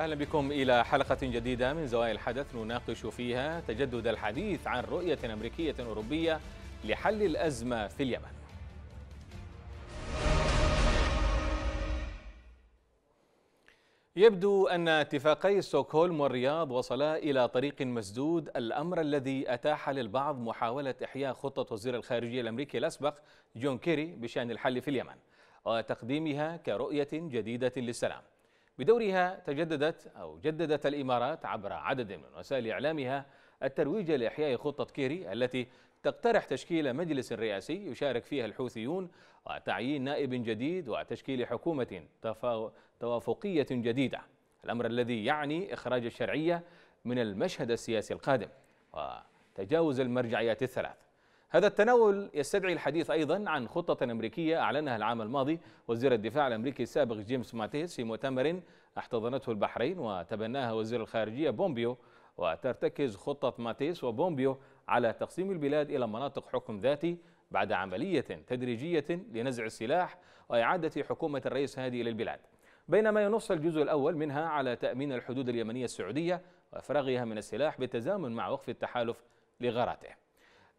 أهلا بكم إلى حلقة جديدة من زوايا الحدث نناقش فيها تجدد الحديث عن رؤية أمريكية أوروبية لحل الأزمة في اليمن. يبدو أن اتفاقي ستوكهولم والرياض وصلا إلى طريق مسدود، الأمر الذي أتاح للبعض محاولة إحياء خطة وزير الخارجية الأمريكي الأسبق جون كيري بشأن الحل في اليمن وتقديمها كرؤية جديدة للسلام. بدورها جددت الإمارات عبر عدد من وسائل إعلامها الترويج لإحياء خطة كيري التي تقترح تشكيل مجلس رئاسي يشارك فيه الحوثيون وتعيين نائب جديد وتشكيل حكومة توافقية جديدة، الأمر الذي يعني إخراج الشرعية من المشهد السياسي القادم وتجاوز المرجعيات الثلاث. هذا التناول يستدعي الحديث أيضا عن خطة أمريكية أعلنها العام الماضي وزير الدفاع الأمريكي السابق جيمس ماتيس في مؤتمر احتضنته البحرين وتبناها وزير الخارجية بومبيو، وترتكز خطة ماتيس وبومبيو على تقسيم البلاد إلى مناطق حكم ذاتي بعد عملية تدريجية لنزع السلاح وإعادة حكومة الرئيس هادي إلى البلاد، بينما ينص الجزء الأول منها على تأمين الحدود اليمنية السعودية وإفراغها من السلاح بالتزامن مع وقف التحالف لغاراته.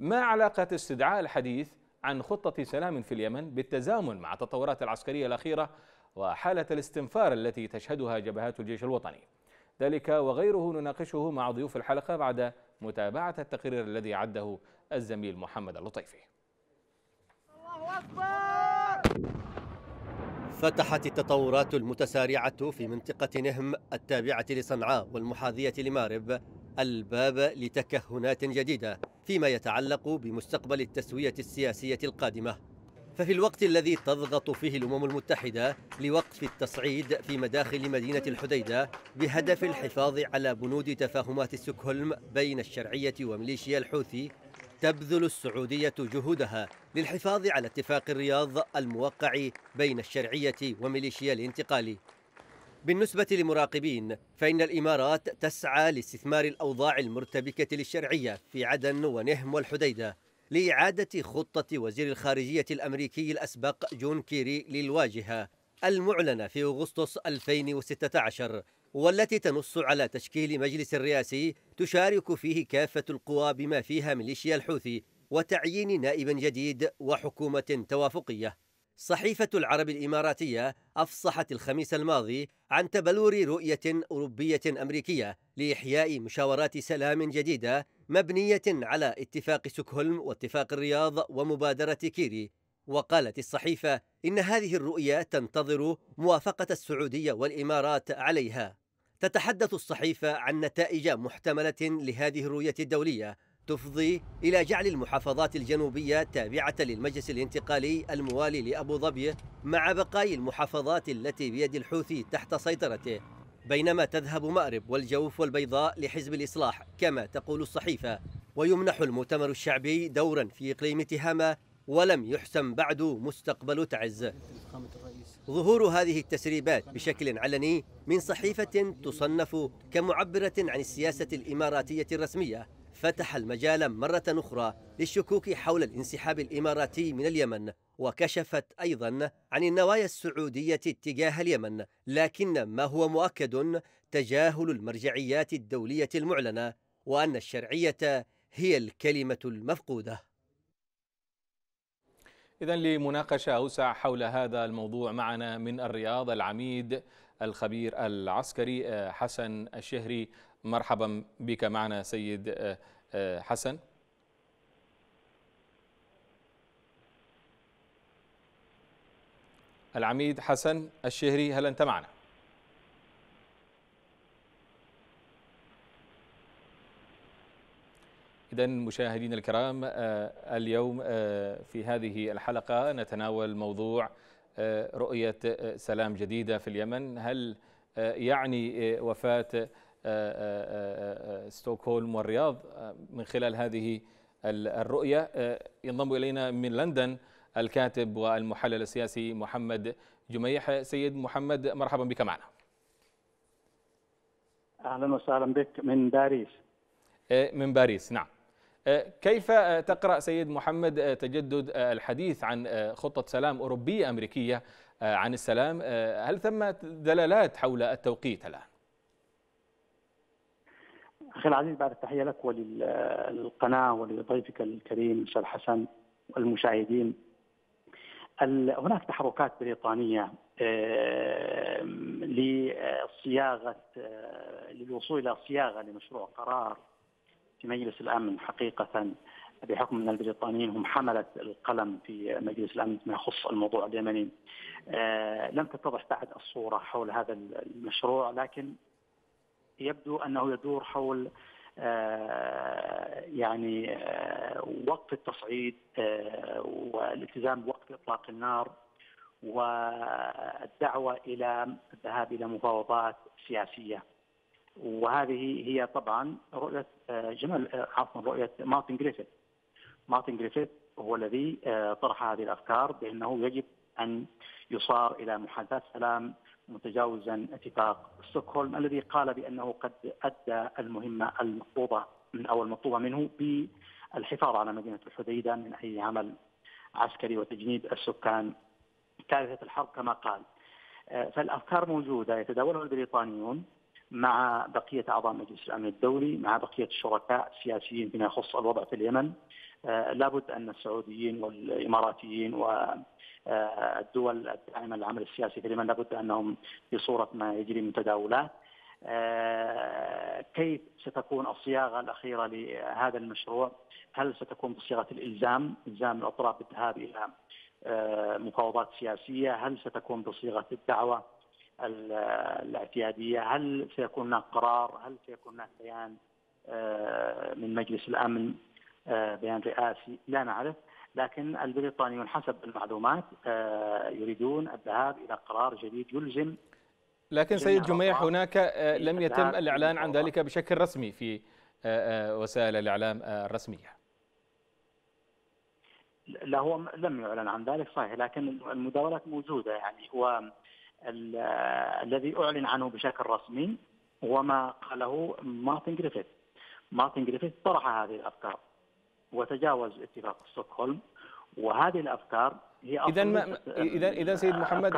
ما علاقة استدعاء الحديث عن خطة سلام في اليمن بالتزامن مع التطورات العسكرية الأخيرة وحالة الاستنفار التي تشهدها جبهات الجيش الوطني؟ ذلك وغيره نناقشه مع ضيوف الحلقة بعد متابعة التقرير الذي عده الزميل محمد اللطيفي. الله أكبر. فتحت التطورات المتسارعة في منطقة نهم التابعة لصنعاء والمحاذية لمأرب الباب لتكهنات جديدة فيما يتعلق بمستقبل التسوية السياسية القادمة، ففي الوقت الذي تضغط فيه الأمم المتحدة لوقف التصعيد في مداخل مدينة الحديدة بهدف الحفاظ على بنود تفاهمات ستوكهولم بين الشرعية وميليشيا الحوثي، تبذل السعودية جهودها للحفاظ على اتفاق الرياض الموقع بين الشرعية وميليشيا الانتقالي. بالنسبة لمراقبين فإن الإمارات تسعى لاستثمار الأوضاع المرتبكة للشرعية في عدن ونهم والحديدة لإعادة خطة وزير الخارجية الأمريكي الأسبق جون كيري للواجهة المعلنة في أغسطس 2016 والتي تنص على تشكيل مجلس رئاسي تشارك فيه كافة القوى بما فيها ميليشيا الحوثي وتعيين نائب جديد وحكومة توافقية. صحيفة العرب الإماراتية أفصحت الخميس الماضي عن تبلور رؤية أوروبية أمريكية لإحياء مشاورات سلام جديدة مبنية على اتفاق ستوكهولم واتفاق الرياض ومبادرة كيري، وقالت الصحيفة إن هذه الرؤية تنتظر موافقة السعودية والإمارات عليها. تتحدث الصحيفة عن نتائج محتملة لهذه الرؤية الدولية تفضي إلى جعل المحافظات الجنوبية تابعة للمجلس الانتقالي الموالي لأبو ظبي مع بقايا المحافظات التي بيد الحوثي تحت سيطرته، بينما تذهب مأرب والجوف والبيضاء لحزب الإصلاح كما تقول الصحيفة. ويمنح المؤتمر الشعبي دورا في إقليم تهامة ولم يحسم بعد مستقبل تعز. ظهور هذه التسريبات بشكل علني من صحيفة تصنف كمعبرة عن السياسة الإماراتية الرسمية فتح المجال مرة أخرى للشكوك حول الانسحاب الإماراتي من اليمن، وكشفت أيضا عن النوايا السعودية اتجاه اليمن، لكن ما هو مؤكد تجاهل المرجعيات الدولية المعلنة وأن الشرعية هي الكلمة المفقودة. إذن لمناقشة أوسع حول هذا الموضوع معنا من الرياض العميد الخبير العسكري حسن الشهري. مرحبا بك معنا سيد حسن. العميد حسن الشهري، هل أنت معنا؟ إذن مشاهدينا الكرام، اليوم في هذه الحلقة نتناول موضوع رؤية سلام جديدة في اليمن. هل يعني وفاة ستوكهولم والرياض من خلال هذه الرؤية؟ ينضم إلينا من لندن الكاتب والمحلل السياسي محمد جميح. سيد محمد، مرحبا بك معنا. أهلا وسهلا بك من باريس. من باريس، نعم. كيف تقرأ سيد محمد تجدد الحديث عن خطة سلام أوروبية أمريكية عن السلام؟ هل ثمة دلالات حول التوقيت الآن؟ أخي العزيز، بعد التحية لك وللقناة ولضيفك الكريم الأستاذ حسن والمشاهدين، هناك تحركات بريطانية لصياغة للوصول إلى صياغة لمشروع قرار في مجلس الأمن. حقيقة بحكم أن البريطانيين هم حملة القلم في مجلس الأمن فيما يخص الموضوع اليمني، لم تتضح بعد الصورة حول هذا المشروع، لكن يبدو أنه يدور حول يعني وقف التصعيد والالتزام بوقف إطلاق النار والدعوة إلى الذهاب إلى مفاوضات سياسية. وهذه هي طبعا رؤية رؤية مارتن غريفيث. مارتن غريفيث هو الذي طرح هذه الأفكار بأنه يجب أن يصار إلى محادثات سلام متجاوزا اتفاق ستوكهولم الذي قال بأنه قد أدى المهمة المطلوبة المطلوبة منه بالحفاظ على مدينة الحديدة من أي عمل عسكري وتجنيب السكان كارثة الحرب كما قال. فالأفكار موجودة يتداولها البريطانيون مع بقية أعضاء مجلس الأمن الدولي، مع بقية الشركاء السياسيين فيما يخص الوضع في اليمن. لابد أن السعوديين والإماراتيين والدول الداعمة للعمل السياسي في اليمن لابد أنهم في صورة ما يجري من تداولات. كيف ستكون الصياغة الأخيرة لهذا المشروع؟ هل ستكون بصيغة الإلزام، إلزام الأطراف بالذهاب إلى مفاوضات سياسية؟ هل ستكون بصيغة الدعوة الاعتيادية؟ هل سيكون هناك قرار؟ هل سيكون هناك بيان من مجلس الأمن، بيان رئاسي؟ لا نعرف، لكن البريطانيون حسب المعلومات يريدون الذهاب إلى قرار جديد يلزم. لكن سيد جميح، هناك لم يتم الإعلان عن ذلك بشكل رسمي في وسائل الإعلام الرسمية. لا، هو لم يعلن عن ذلك صحيح، لكن المداولات موجودة. يعني هو الذي أعلن عنه بشكل رسمي وما قاله مارتن غريفيث. مارتن غريفيث طرح هذه الأفكار وتجاوز اتفاق ستوكهولم، وهذه الأفكار هي إذا سيد محمد،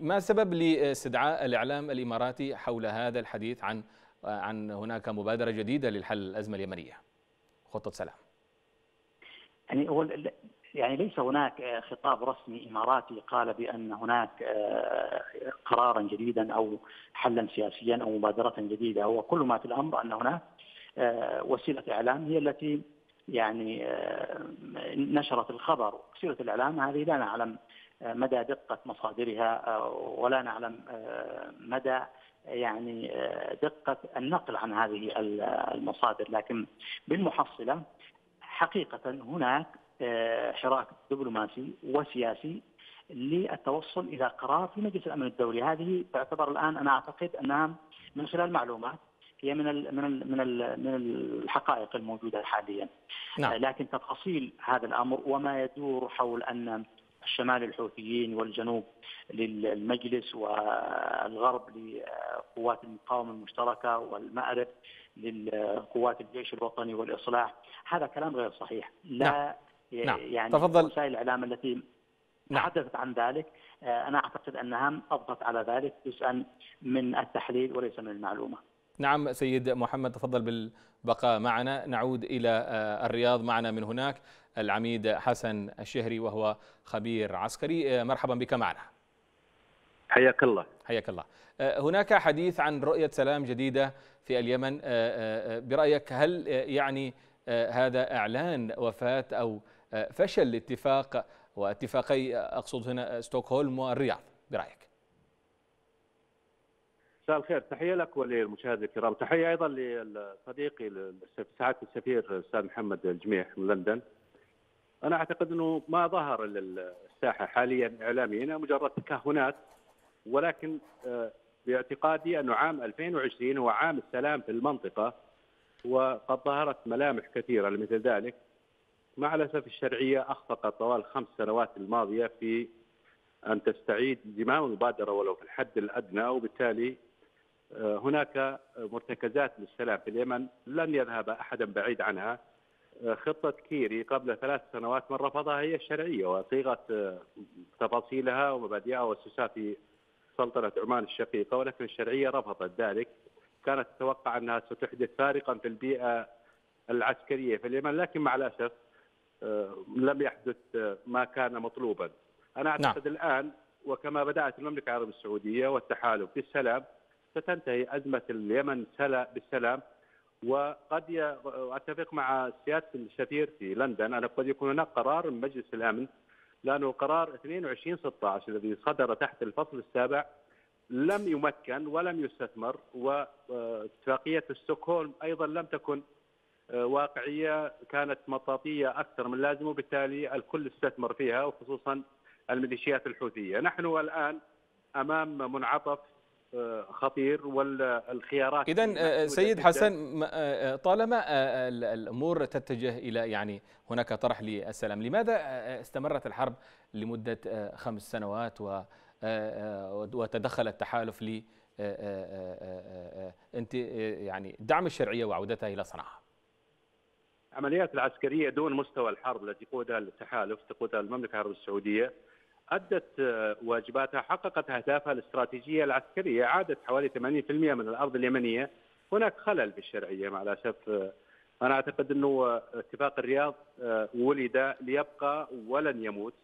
ما سبب لاستدعاء الإعلام الإماراتي حول هذا الحديث عن هناك مبادرة جديدة للحل الأزمة اليمنية، خطة سلام؟ يعني هو يعني ليس هناك خطاب رسمي إماراتي قال بأن هناك قرارا جديدا أو حلا سياسيا أو مبادرة جديدة. هو كل ما في الأمر أن هناك وسيلة إعلام هي التي يعني نشرت الخبر. وسيلة الإعلام هذه لا نعلم مدى دقة مصادرها ولا نعلم مدى يعني دقة النقل عن هذه المصادر، لكن بالمحصلة حقيقة هناك حراك دبلوماسي وسياسي للتوصل إلى قرار في مجلس الأمن الدولي. هذه تعتبر الآن أنا أعتقد أنها من خلال معلومات هي من الحقائق الموجودة حاليا. نعم. لكن تفاصيل هذا الأمر وما يدور حول أن الشمال الحوثيين والجنوب للمجلس والغرب لقوات المقاومة المشتركة والمأرب للقوات الجيش الوطني والإصلاح، هذا كلام غير صحيح. لا نعم. يعني تفضل. وسائل الإعلام التي تحدثت عن ذلك أنا أعتقد أنها أضغط على ذلك جزءا من التحليل وليس من المعلومة. نعم سيد محمد، تفضل بالبقاء معنا. نعود إلى الرياض، معنا من هناك العميد حسن الشهري وهو خبير عسكري. مرحبا بك معنا. حياك الله. حياك الله. هناك حديث عن رؤية سلام جديدة في اليمن، برأيك هل يعني هذا إعلان وفاة أو فشل الاتفاق واتفاقي أقصد هنا ستوكهولم والرياض برأيك؟ مساء الخير، تحية لك وللمشاهدين الكرام، تحية أيضا لصديقي سعادة السفير الأستاذ محمد جميح من لندن. أنا أعتقد أنه ما ظهر الساحة حاليا إعلاميا مجرد تكهنات، ولكن باعتقادي أنه عام 2020 هو عام السلام في المنطقة، وقد ظهرت ملامح كثيرة لمثل ذلك. مع الأسف الشرعية أخفقت طوال 5 سنوات الماضية في أن تستعيد زمام المبادرة ولو في الحد الأدنى، وبالتالي هناك مرتكزات للسلام في اليمن لن يذهب أحدا بعيد عنها. خطة كيري قبل 3 سنوات من رفضها هي الشرعية وصيغة تفاصيلها ومبادئها وأسسها في سلطنة عمان الشقيقة، ولكن الشرعية رفضت ذلك. كانت تتوقع أنها ستحدث فارقا في البيئة العسكرية في اليمن، لكن مع الأسف لم يحدث ما كان مطلوبا. أنا أعتقد الآن وكما بدأت المملكة العربية السعودية والتحالف بالسلام ستنتهي أزمة اليمن بالسلام. وقد أتفق مع سيادة السفير في لندن أن قد يكون هناك قرار من مجلس الأمن، لأنه قرار 22/16 الذي صدر تحت الفصل السابع لم يمكن ولم يستثمر، واتفاقية ستوكهولم أيضا لم تكن واقعية، كانت مطاطية أكثر من اللازم، وبالتالي الكل استثمر فيها وخصوصا الميليشيات الحوثية. نحن الآن أمام منعطف خطير والخيارات. إذا سيد حسن، طالما الأمور تتجه إلى هناك طرح للسلام، لماذا استمرت الحرب لمدة 5 سنوات وتدخل التحالف ل دعم الشرعية وعودتها إلى صنعاء؟ العمليات العسكرية دون مستوى الحرب التي يقودها التحالف تقودها المملكة العربية السعودية أدت واجباتها، حققت أهدافها الاستراتيجية العسكرية، عادت حوالي 80% من الأرض اليمنية. هناك خلل في الشرعية مع الأسف. أنا أعتقد أنه اتفاق الرياض ولد ليبقى ولن يموت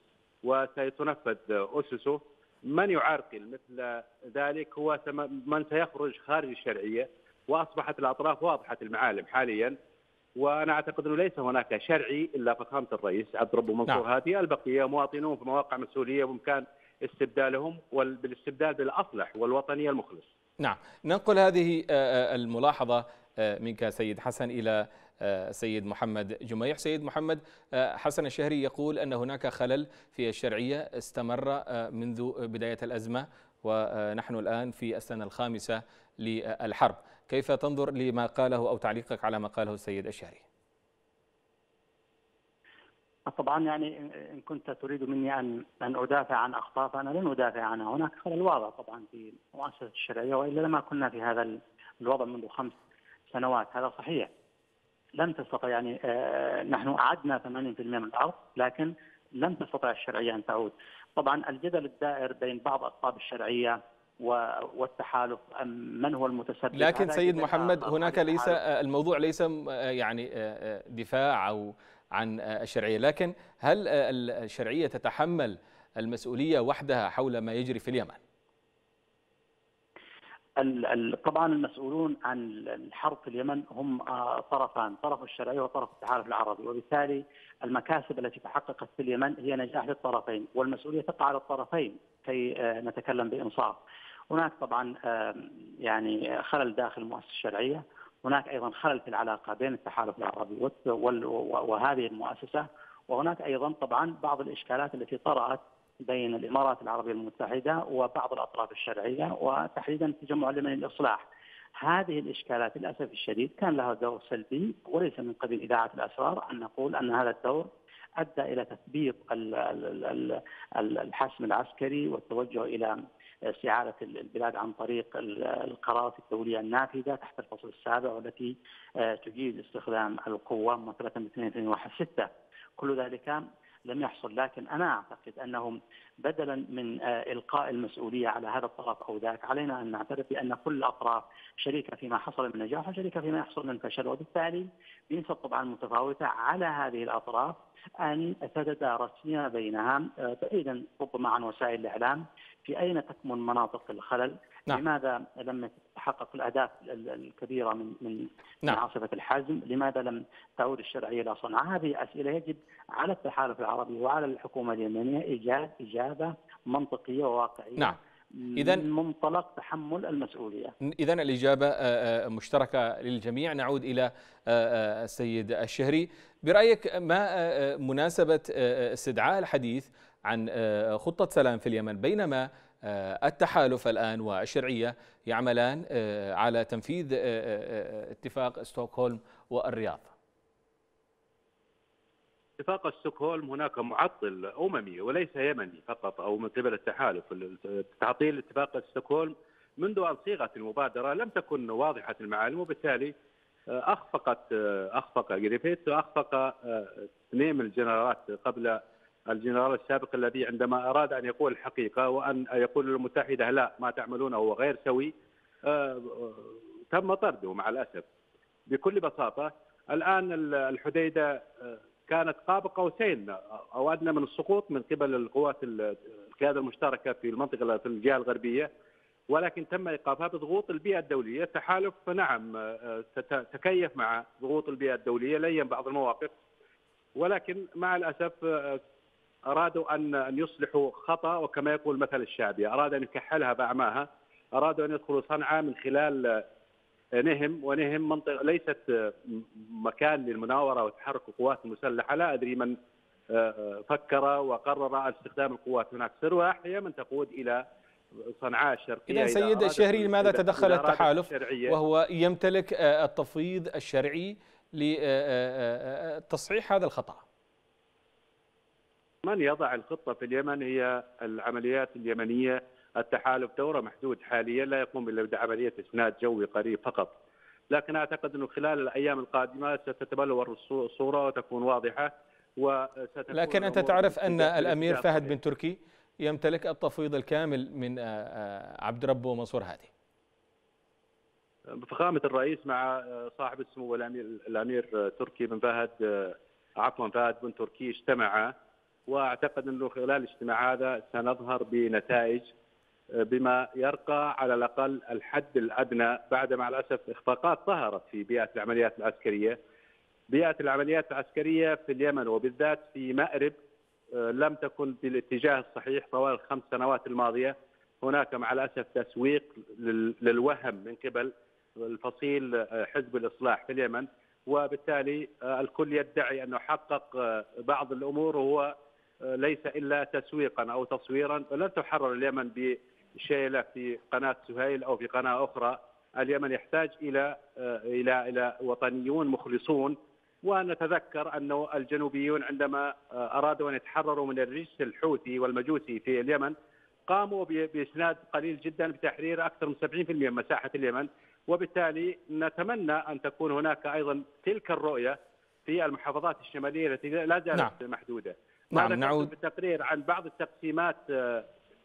وسيتنفذ أسسه. من يعرقل مثل ذلك هو من سيخرج خارج الشرعية، وأصبحت الأطراف واضحة المعالم حاليا. وأنا أعتقد أنه ليس هناك شرعي إلا فخامة الرئيس عبد ربه منصور هادي، البقية مواطنون في مواقع مسؤولية بإمكان استبدالهم والاستبدال بالأصلح والوطنية المخلص. ننقل هذه الملاحظة منك سيد حسن إلى سيد محمد جميح. سيد محمد، حسن الشهري يقول أن هناك خلل في الشرعية استمر منذ بداية الأزمة، ونحن الآن في السنة الخامسة للحرب. كيف تنظر لما قاله أو تعليقك على ما قاله السيد الشهري؟ طبعا إن كنت تريد مني أن أدافع عن أخطاء فأنا لن أدافع عنها. هناك خلل واضح طبعا في مؤسسة الشرعية، وإلا لما كنا في هذا الوضع منذ 5 سنوات. هذا صحيح. لم تستطع نحن أعدنا 80% من الأرض، لكن لم تستطع الشرعية أن تعود. طبعا الجدل الدائر بين بعض أصحاب الشرعية والتحالف من هو المتسبب. لكن سيد محمد، هناك ليس الموضوع ليس دفاع أو عن الشرعية، لكن هل الشرعية تتحمل المسؤولية وحدها حول ما يجري في اليمن؟ طبعا المسؤولون عن الحرب في اليمن هم طرفان، طرف الشرعية وطرف التحالف العربي، وبالتالي المكاسب التي تحققت في اليمن هي نجاح للطرفين، والمسؤولية تقع على الطرفين كي نتكلم بإنصاف. هناك طبعا خلل داخل المؤسسة الشرعية، هناك أيضا خلل في العلاقة بين التحالف العربي وهذه المؤسسة، وهناك أيضا طبعا بعض الإشكالات التي طرأت بين الإمارات العربية المتحدة وبعض الأطراف الشرعية وتحديدا التجمع اليمني للإصلاح. هذه الإشكالات للأسف الشديد كان لها دور سلبي، وليس من قبيل إذاعة الأسرار أن نقول أن هذا الدور أدى إلى تثبيط الحسم العسكري والتوجه إلى استعادة البلاد عن طريق القرارات الدولية النافذة تحت الفصل السابع والتي تجيز استخدام القوة ممثلة ب 2216. كل ذلك لم يحصل. لكن أنا أعتقد أنهم بدلا من إلقاء المسؤولية على هذا الطرف أو ذاك، علينا أن نعترف بأن كل الأطراف شريكة فيما حصل من نجاح وشريكة فيما يحصل من فشل، وبالتالي بنسب طبعا متفاوتة على هذه الأطراف أن تتدارس فيما بينها بعيدا ربما عن وسائل الإعلام في أين تكمن مناطق الخلل. لماذا لم تحقق الأهداف الكبيرة من عاصفة الحزم؟ لماذا لم تعود الشرعية إلى صنعاء؟ هذه أسئلة يجب على التحالف العربي وعلى الحكومة اليمنية إيجاد إجابة منطقية وواقعية من منطلق تحمل المسؤولية. إذا الإجابة مشتركة للجميع. نعود إلى السيد الشهري. برأيك ما مناسبة استدعاء الحديث عن خطة سلام في اليمن بينما التحالف الآن والشرعية يعملان على تنفيذ اتفاق ستوكهولم والرياض؟ اتفاق ستوكهولم هناك معطل أممي وليس يمني فقط أو من قبل التحالف. تعطيل اتفاق ستوكهولم منذ أن صيغت المبادرة لم تكن واضحة المعالم، وبالتالي أخفق غريفيث وأخفق 2 من الجنرالات قبل الجنرال السابق الذي عندما أراد أن يقول الحقيقة وأن يقول للمتحدة لا ما تعملونه هو غير سوي تم طرده مع الأسف. بكل بساطة الآن الحديدة كانت قاب قوسين أو أدنى من السقوط من قبل القوات القيادة المشتركة في المنطقة في الجهة الغربية، ولكن تم إيقافها بضغوط البيئة الدولية. التحالف نعم تكيف مع ضغوط البيئة الدولية، لين بعض المواقف، ولكن مع الأسف أرادوا أن يصلحوا خطأ، وكما يقول مثل الشعبي أراد أن يكحلها بأعماها. أرادوا أن يدخلوا صنعاء من خلال نهم، ونهم منطقة ليست مكان للمناورة وتحرك القوات المسلحة. لا أدري من فكر وقرر استخدام القوات هناك سرواح هي من تقود إلى صنعاء الشرقية. إذن سيد الشهري لماذا تدخل التحالف وهو يمتلك التفويض الشرعي لتصحيح هذا الخطأ؟ من يضع الخطة في اليمن هي العمليات اليمنية. التحالف دوره محدود حاليا، لا يقوم إلا بعملية إسناد جوي قريب فقط، لكن أعتقد أنه خلال الأيام القادمة ستتبلور الصورة وتكون واضحة وستكون. لكن أنت تعرف أن الأمير فهد بن تركي يمتلك التفويض الكامل من عبد ربه منصور هادي. بفخامة الرئيس مع صاحب السمو الأمير تركي بن فهد، عفوا فهد بن تركي، اجتمع، وأعتقد أنه خلال الاجتماع هذا سنظهر بنتائج بما يرقى على الأقل الحد الأدنى بعد مع الأسف إخفاقات ظهرت في بيئة العمليات العسكرية. بيئة العمليات العسكرية في اليمن وبالذات في مأرب لم تكن بالاتجاه الصحيح طوال ال5 سنوات الماضية. هناك مع الأسف تسويق للوهم من قبل الفصيل حزب الإصلاح في اليمن، وبالتالي الكل يدعي أنه حقق بعض الأمور وهو ليس إلا تسويقا أو تصويرا. لن تحرر اليمن بشيلة في قناة سهيل أو في قناة أخرى. اليمن يحتاج إلى إلى إلى وطنيون مخلصون. ونتذكر أن الجنوبيون عندما أرادوا أن يتحرروا من الرجس الحوثي والمجوسي في اليمن قاموا بإسناد قليل جدا بتحرير أكثر من 70% من مساحة اليمن، وبالتالي نتمنى أن تكون هناك أيضا تلك الرؤية في المحافظات الشمالية التي لا زالت محدودة. نعم، نعود بالتقرير عن بعض التقسيمات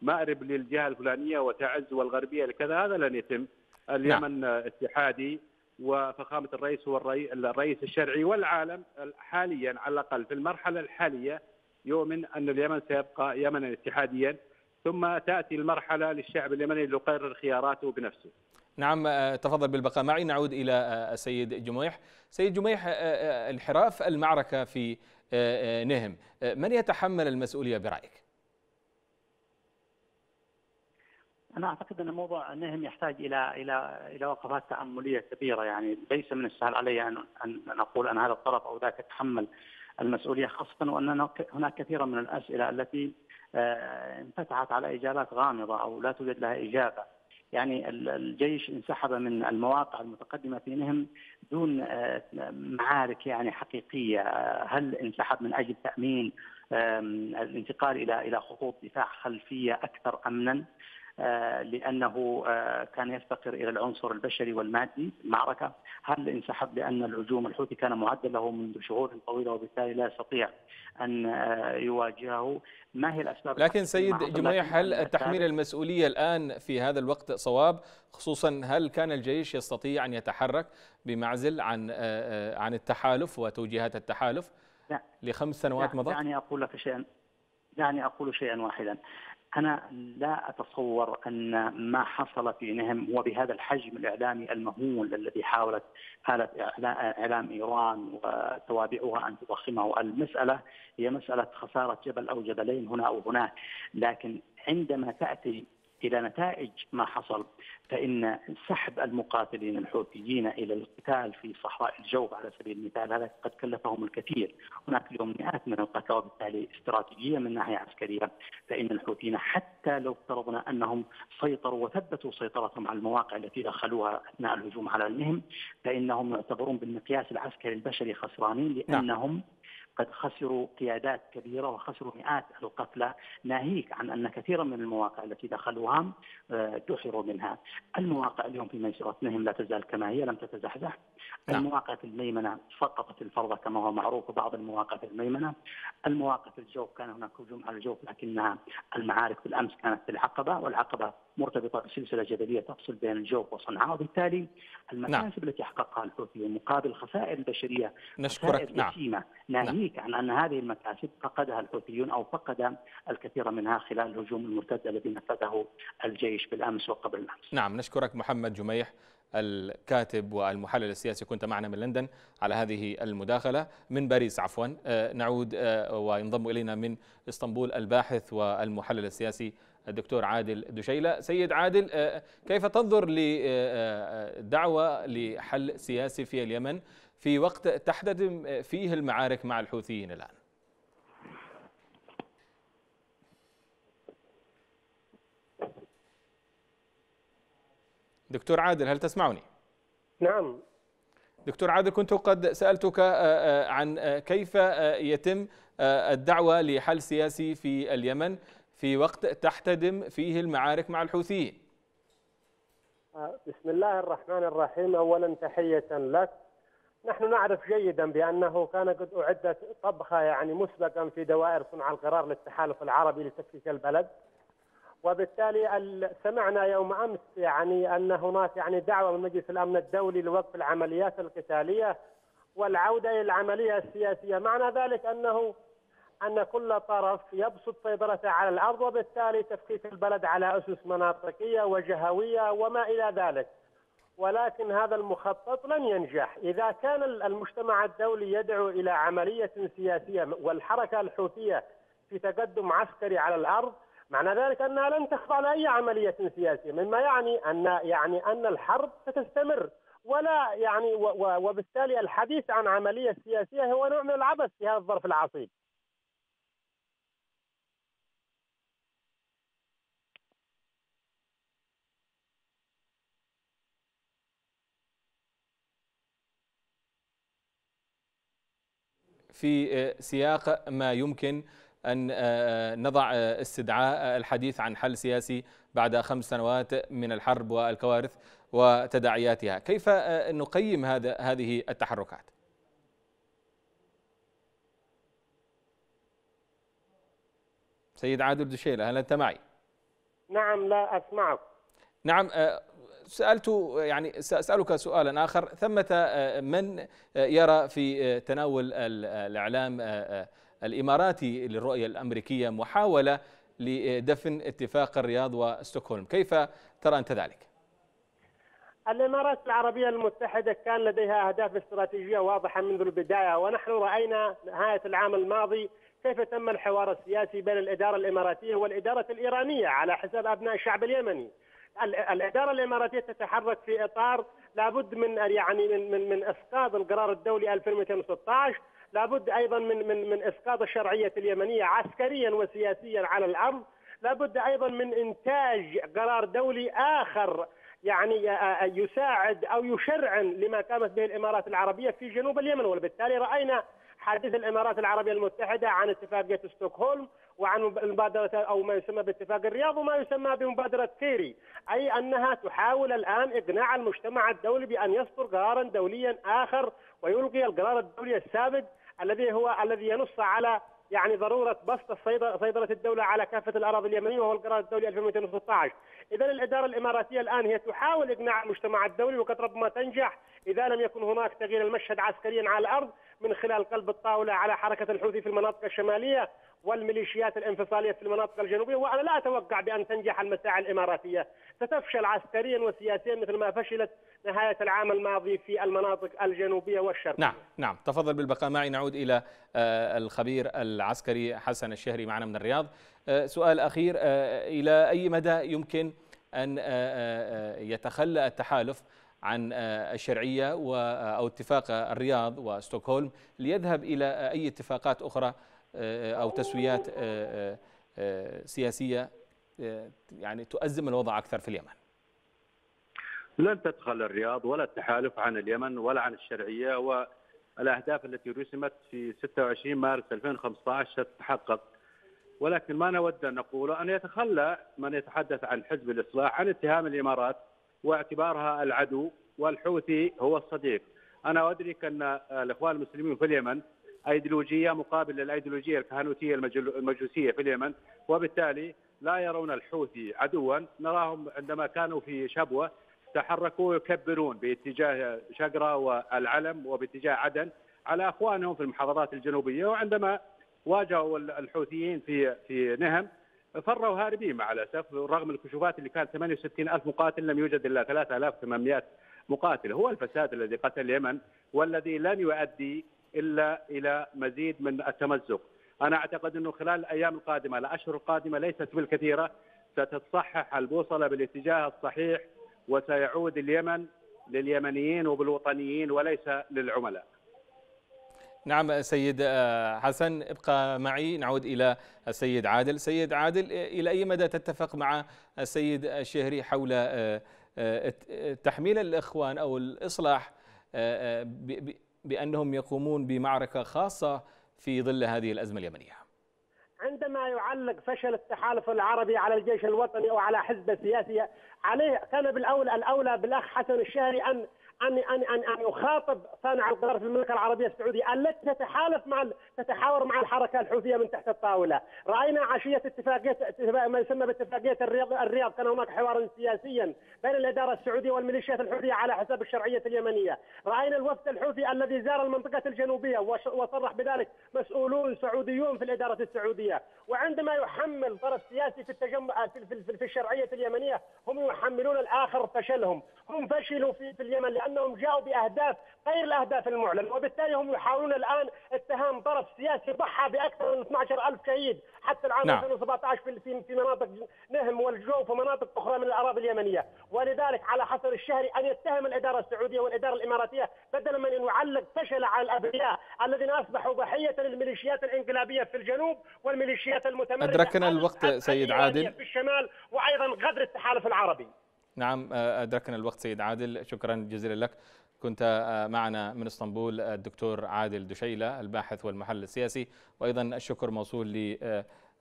مأرب للجهة الفلانية وتعز والغربية لكذا، هذا لن يتم. اليمن اتحادي، وفخامة الرئيس هو الرئيس الشرعي، والعالم حاليا على الأقل في المرحلة الحالية يؤمن أن اليمن سيبقى يمنا اتحاديا، ثم تأتي المرحلة للشعب اليمني ليقرر خياراته بنفسه. نعم، تفضل بالبقاء معي. نعود إلى السيد جميح. سيد جميح، انحراف المعركة في نهم، من يتحمل المسؤولية برأيك؟ أنا أعتقد أن موضوع نهم يحتاج إلى إلى إلى وقفات تأملية كبيرة. يعني ليس من السهل علي أن أقول أن هذا الطرف أو ذاك يتحمل المسؤولية، خاصة وأن هناك كثير من الأسئلة التي انفتحت على إجابات غامضة أو لا توجد لها إجابة. يعني الجيش انسحب من المواقع المتقدمة في نهم دون معارك يعني حقيقية. هل انسحب من أجل تأمين الانتقال إلى خطوط دفاع خلفية أكثر أمنا؟ لأنه كان يفتقر إلى العنصر البشري والمادي المعركة. هل انسحب لأن الهجوم الحوثي كان معدل له منذ شهور طويلة وبالتالي لا يستطيع أن يواجهه؟ ما هي الأسباب؟ لكن سيد جميح، هل تحميل المسؤولية الآن في هذا الوقت صواب؟ خصوصا هل كان الجيش يستطيع أن يتحرك بمعزل عن التحالف وتوجيهات التحالف ل5 سنوات مضت؟ دعني أقول شيئا واحدا. أنا لا أتصور أن ما حصل في نهم هو بهذا الحجم الإعلامي المهول الذي حاولت آلة إعلام إيران وتوابعها أن تضخمه. المسألة هي مسألة خسارة جبل أو جبلين هنا أو هناك، لكن عندما تأتي إلى نتائج ما حصل فإن سحب المقاتلين الحوثيين إلى القتال في صحراء الجوف على سبيل المثال هذا قد كلفهم الكثير. هناك اليوم مئات من القتلى، وبالتالي استراتيجية من ناحية عسكرية فإن الحوثيين حتى لو افترضنا أنهم سيطروا وثبتوا سيطرتهم على المواقع التي دخلوها أثناء الهجوم على النهم فإنهم يعتبرون بالمقياس العسكري البشري خسرانين، لأنهم قد خسروا قيادات كبيرة وخسروا مئات القتلى، ناهيك عن أن كثيرا من المواقع التي دخلوها دحروا منها. المواقع اليوم في ميسرة نهم لا تزال كما هي، لم تتزحزح. المواقع في الميمنة سقطت الفرضة كما هو معروف، بعض المواقع في الميمنة. المواقع في الجوف كان هناك هجوم على الجوف، لكنها المعارك بالأمس كانت في العقبة، والعقبة مرتبطة بسلسلة جبلية تفصل بين الجوف وصنعاء، وبالتالي المكاسب التي حققها الحوثي مقابل خسائر بشرية جسيمة، ناهيك عن أن هذه المكاسب فقدها الحوثيون أو فقد الكثير منها خلال الهجوم المرتد الذي نفذه الجيش بالأمس وقبل الأمس. نعم، نشكرك محمد جميح الكاتب والمحلل السياسي، كنت معنا من لندن على هذه المداخلة، من باريس عفوا. نعود وينضم إلينا من اسطنبول الباحث والمحلل السياسي الدكتور عادل دشيلة. سيد عادل، كيف تنظر لدعوة لحل سياسي في اليمن في وقت تحدث فيه المعارك مع الحوثيين الآن؟ دكتور عادل، هل تسمعني؟ نعم دكتور عادل، كنت قد سألتك عن كيف يتم الدعوة لحل سياسي في اليمن في وقت تحتدم فيه المعارك مع الحوثيين. بسم الله الرحمن الرحيم. أولا تحية لك. نحن نعرف جيدا بأنه كان قد أعدت طبخة مسبقا في دوائر صنع القرار للتحالف العربي لتفكيك البلد، وبالتالي سمعنا يوم أمس أن هناك دعوة من مجلس الأمن الدولي لوقف العمليات القتالية والعودة إلى العملية السياسية. معنى ذلك أن كل طرف يبسط سيطرته على الأرض، وبالتالي تفكيك البلد على أسس مناطقية وجهوية وما إلى ذلك. ولكن هذا المخطط لن ينجح. إذا كان المجتمع الدولي يدعو إلى عملية سياسية والحركة الحوثية في تقدم عسكري على الأرض، معنى ذلك أنها لن تخضع لأي عملية سياسية، مما أن الحرب ستستمر، ولا وبالتالي الحديث عن عملية سياسية هو نوع من العبث في هذا الظرف العصيب. في سياق ما يمكن أن نضع استدعاء الحديث عن حل سياسي بعد 5 سنوات من الحرب والكوارث وتداعياتها، كيف نقيم هذه التحركات؟ سيد عادل دشيلة، هل أنت معي؟ نعم لا أسمعك. نعم، سأسألك سؤالا آخر. ثمة من يرى في تناول الإعلام الإماراتي للرؤية الأمريكية محاولة لدفن اتفاق الرياض وستوكهولم، كيف ترى أنت ذلك؟ الإمارات العربية المتحدة كان لديها أهداف استراتيجية واضحة منذ البداية، ونحن رأينا نهاية العام الماضي كيف تم الحوار السياسي بين الإدارة الإماراتية والإدارة الإيرانية على حساب أبناء الشعب اليمني. الإدارة الإماراتية تتحرك في إطار لابد من من إسقاط القرار الدولي 2216، لابد أيضا من إسقاط الشرعية اليمنية عسكريا وسياسيا على الأرض، لابد أيضا من إنتاج قرار دولي آخر يساعد أو يشرعن لما قامت به الإمارات العربية في جنوب اليمن. وبالتالي رأينا حديث الإمارات العربية المتحدة عن اتفاقية ستوكهولم وعن مبادرة أو ما يسمى باتفاق الرياض وما يسمى بمبادرة كيري، أي أنها تحاول الآن إقناع المجتمع الدولي بأن يصدر قرارا دوليا آخر ويلغي القرار الدولي السابق الذي ينص على ضرورة بسط سيطرة الدولة على كافة الأراضي اليمنية، وهو القرار الدولي 2216. إذا الإدارة الإماراتية الآن هي تحاول إقناع المجتمع الدولي، وقد ربما تنجح إذا لم يكن هناك تغيير المشهد عسكريا على الأرض من خلال قلب الطاولة على حركة الحوثي في المناطق الشمالية والميليشيات الانفصالية في المناطق الجنوبية. وأنا لا أتوقع بأن تنجح المساعي الإماراتية، ستفشل عسكريا وسياسيا مثل ما فشلت نهاية العام الماضي في المناطق الجنوبية والشرقية. نعم تفضل بالبقاء معي. نعود إلى الخبير العسكري حسن الشهري معنا من الرياض. سؤال أخير، إلى أي مدى يمكن أن يتخلى التحالف عن الشرعية أو اتفاق الرياض وستوكهولم ليذهب إلى أي اتفاقات أخرى أو تسويات سياسية تؤزم الوضع أكثر في اليمن؟ لن تتخلى الرياض ولا التحالف عن اليمن ولا عن الشرعية، والأهداف التي رسمت في 26 مارس 2015 ستتحقق. ولكن ما نود أن نقوله أن يتخلى من يتحدث عن حزب الإصلاح عن اتهام الإمارات واعتبارها العدو والحوثي هو الصديق. أنا أدرك أن الإخوان المسلمين في اليمن أيديولوجية مقابل للأيديولوجية الكهنوتية المجوسية في اليمن، وبالتالي لا يرون الحوثي عدوا، نراهم عندما كانوا في شبوة تحركوا يكبرون باتجاه شقرة والعلم وباتجاه عدن على أخوانهم في المحافظات الجنوبية، وعندما واجهوا الحوثيين في نهم فروا هاربين مع الأسف، رغم الكشوفات اللي كانت 68,000 مقاتل لم يوجد إلا 3,800 مقاتل. هو الفساد الذي قتل اليمن والذي لن يؤدي إلا إلى مزيد من التمزق. أنا أعتقد أنه خلال الأيام القادمة الأشهر القادمة ليست بالكثيرة ستتصحح البوصلة بالاتجاه الصحيح، وسيعود اليمن لليمنيين وبالوطنيين وليس للعملاء. نعم سيد حسن، ابقى معي. نعود إلى السيد عادل. سيد عادل، إلى أي مدى تتفق مع السيد الشهري حول تحميل الإخوان أو الإصلاح بأنهم يقومون بمعركة خاصة في ظل هذه الأزمة اليمنية؟ عندما يعلق فشل التحالف العربي على الجيش الوطني أو على حزب سياسي، عليه كان الأولى بالأخ حسن الشهري أن يخاطب صانع القرار في المملكة العربية السعودية التي تتحاور مع الحركة الحوثية من تحت الطاولة. رأينا عشية اتفاقية ما يسمى باتفاقية الرياض، كان هناك حوار سياسيا بين الإدارة السعودية والميليشيات الحوثية على حساب الشرعية اليمنية. رأينا الوفد الحوثي الذي زار المنطقة الجنوبية وصرح بذلك مسؤولون سعوديون في الإدارة السعودية. وعندما يحمل طرف سياسي في الشرعية اليمنية، هم يحملون الآخر فشلهم. هم فشلوا في اليمن لأنهم جاءوا بأهداف غير الأهداف المعلن، وبالتالي هم يحاولون الآن اتهام طرف سياسي ضحى بأكثر من 12,000 شهيد حتى العام 2017 في مناطق نهم والجوف ومناطق أخرى من الأراضي اليمنية. ولذلك على حسن الشهري أن يتهم الإدارة السعودية والإدارة الإماراتية بدلا من أن يعلق فشل على الأبرياء الذين أصبحوا ضحية للميليشيات الإنقلابية في الجنوب والميليشيات المتمردة. أدركنا الوقت سيد عادل في الشمال، وأيضا غدر التحالف العربي. نعم أدركنا الوقت سيد عادل، شكرا جزيلا لك. كنت معنا من اسطنبول الدكتور عادل دشيلة الباحث والمحلل السياسي، وأيضا الشكر موصول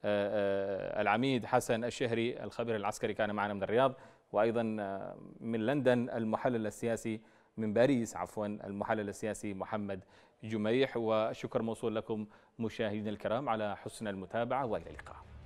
للعميد حسن الشهري الخبير العسكري، كان معنا من الرياض، وأيضا من لندن المحلل السياسي من باريس عفوا المحلل السياسي محمد جميح. وشكر موصول لكم مشاهدينا الكرام على حسن المتابعة، وإلى اللقاء.